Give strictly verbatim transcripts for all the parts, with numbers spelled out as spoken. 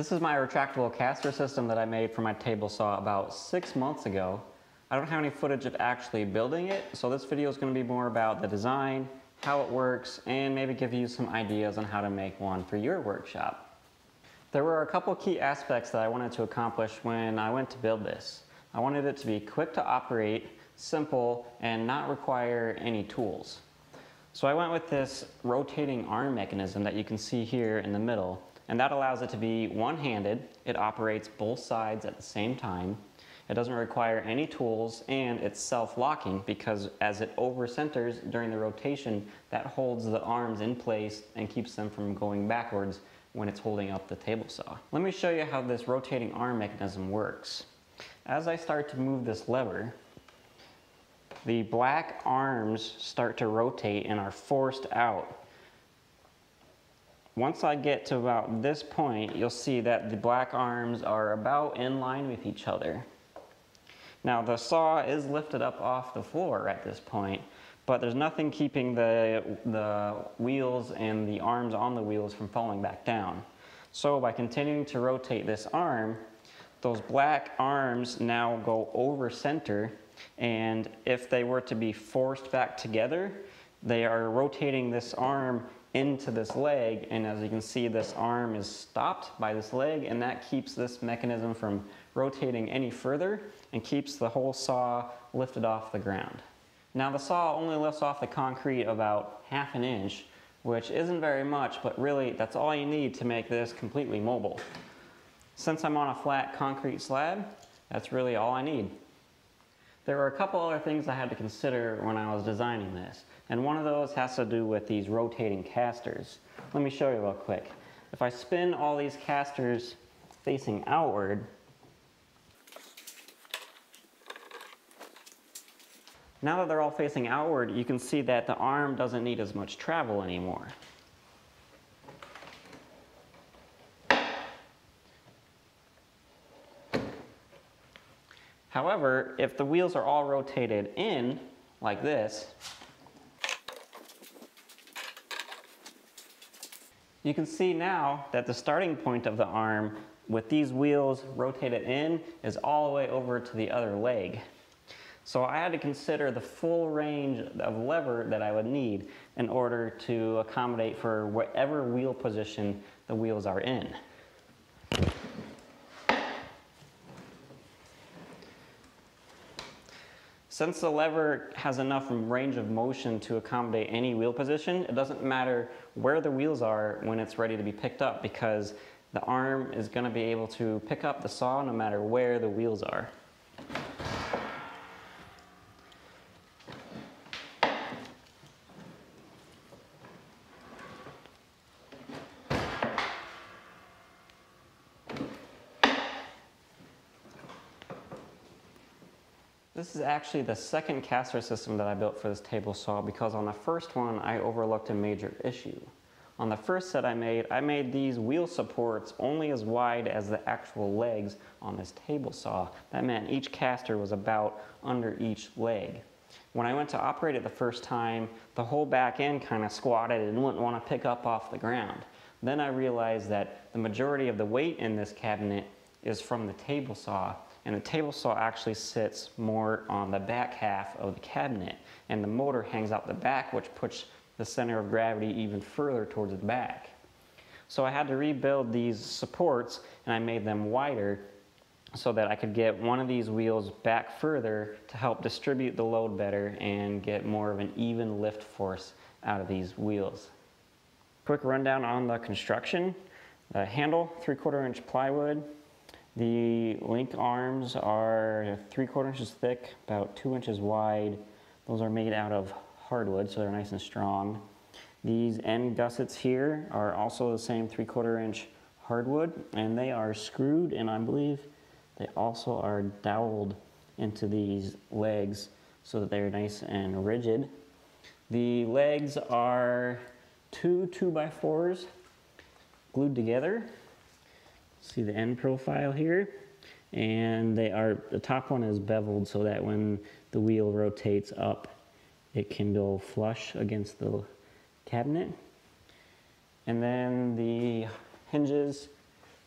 This is my retractable caster system that I made for my table saw about six months ago. I don't have any footage of actually building it, so this video is going to be more about the design, how it works, and maybe give you some ideas on how to make one for your workshop. There were a couple key aspects that I wanted to accomplish when I went to build this. I wanted it to be quick to operate, simple, and not require any tools. So I went with this rotating arm mechanism that you can see here in the middle, and that allows it to be one-handed. It operates both sides at the same time. It doesn't require any tools, and it's self-locking because as it over-centers during the rotation, that holds the arms in place and keeps them from going backwards when it's holding up the table saw. Let me show you how this rotating arm mechanism works. As I start to move this lever, the black arms start to rotate and are forced out. Once I get to about this point, you'll see that the black arms are about in line with each other. Now the saw is lifted up off the floor at this point, but there's nothing keeping the, the wheels and the arms on the wheels from falling back down. So by continuing to rotate this arm, those black arms now go over center, and if they were to be forced back together, they are rotating this arm into this leg, and as you can see, this arm is stopped by this leg, and that keeps this mechanism from rotating any further and keeps the whole saw lifted off the ground. Now the saw only lifts off the concrete about half an inch, which isn't very much, but really that's all you need to make this completely mobile. Since I'm on a flat concrete slab, that's really all I need. There were a couple other things I had to consider when I was designing this, and one of those has to do with these rotating casters. Let me show you real quick. If I spin all these casters facing outward, now that they're all facing outward, you can see that the arm doesn't need as much travel anymore. However, if the wheels are all rotated in, like this, you can see now that the starting point of the arm with these wheels rotated in is all the way over to the other leg. So I had to consider the full range of lever that I would need in order to accommodate for whatever wheel position the wheels are in. Since the lever has enough range of motion to accommodate any wheel position, it doesn't matter where the wheels are when it's ready to be picked up, because the arm is going to be able to pick up the saw no matter where the wheels are. This is actually the second caster system that I built for this table saw, because on the first one I overlooked a major issue. On the first set I made, I made these wheel supports only as wide as the actual legs on this table saw. That meant each caster was about under each leg. When I went to operate it the first time, the whole back end kind of squatted and wouldn't want to pick up off the ground. Then I realized that the majority of the weight in this cabinet is from the table saw, and the table saw actually sits more on the back half of the cabinet, and the motor hangs out the back, which puts the center of gravity even further towards the back. So I had to rebuild these supports, and I made them wider so that I could get one of these wheels back further to help distribute the load better and get more of an even lift force out of these wheels. Quick rundown on the construction. The handle, three-quarter inch plywood. The link arms are three quarter inches thick, about two inches wide. Those are made out of hardwood, so they're nice and strong. These end gussets here are also the same three quarter inch hardwood, and they are screwed, and I believe they also are doweled into these legs so that they're nice and rigid. The legs are two two by fours glued together. See the end profile here, and they are, the top one is beveled so that when the wheel rotates up, it can go flush against the cabinet. And then the hinges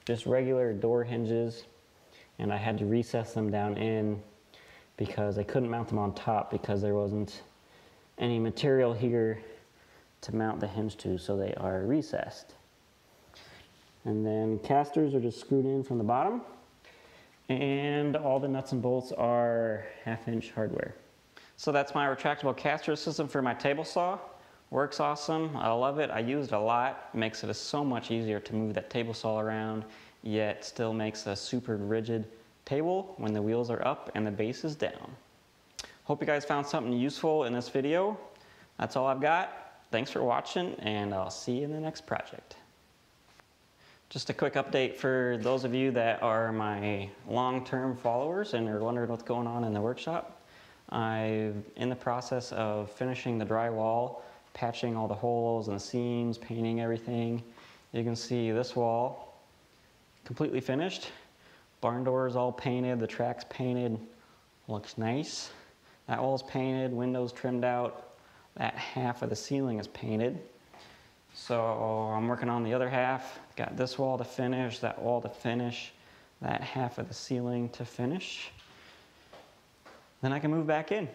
just regular door hinges, and I had to recess them down in because I couldn't mount them on top because there wasn't any material here to mount the hinge to, so they are recessed. And then casters are just screwed in from the bottom, and all the nuts and bolts are half inch hardware. So that's my retractable caster system for my table saw. Works awesome, I love it, I use it a lot. It makes it so much easier to move that table saw around, yet still makes a super rigid table when the wheels are up and the base is down. Hope you guys found something useful in this video. That's all I've got. Thanks for watching, and I'll see you in the next project. Just a quick update for those of you that are my long-term followers and are wondering what's going on in the workshop. I'm in the process of finishing the drywall, patching all the holes and the seams, painting everything. You can see this wall completely finished. Barn door is all painted, the track's painted, looks nice. That wall's painted, windows trimmed out, that half of the ceiling is painted. So I'm working on the other half. Got this wall to finish, that wall to finish, that half of the ceiling to finish. Then I can move back in.